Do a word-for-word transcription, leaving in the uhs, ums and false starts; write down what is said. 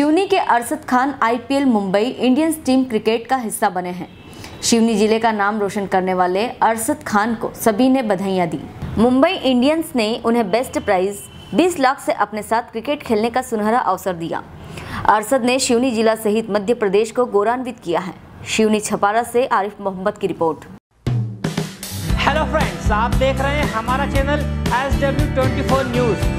शिवनी के Arshad Khan IPL Mumbai Indians team cricket का हिस्सा बने हैं। शिवनी जिले का नाम रोशन करने वाले अरसद खान को सभी ने बधाइयां दी। मुंबई इंडियंस ने उन्हें बेस्ट प्राइज बीस लाख से अपने साथ क्रिकेट खेलने का सुनहरा अवसर दिया। अरसद ने शिवनी जिला सहित मध्य प्रदेश को गौरवान्वित किया है। शिवनी छपारा से आरिफ मोहम्मद की रिपोर्ट। हेलो फ्रेंड्स, आप देख रहे हैं हमारा चैनल एस डब्ल्यू चौबीस न्यूज।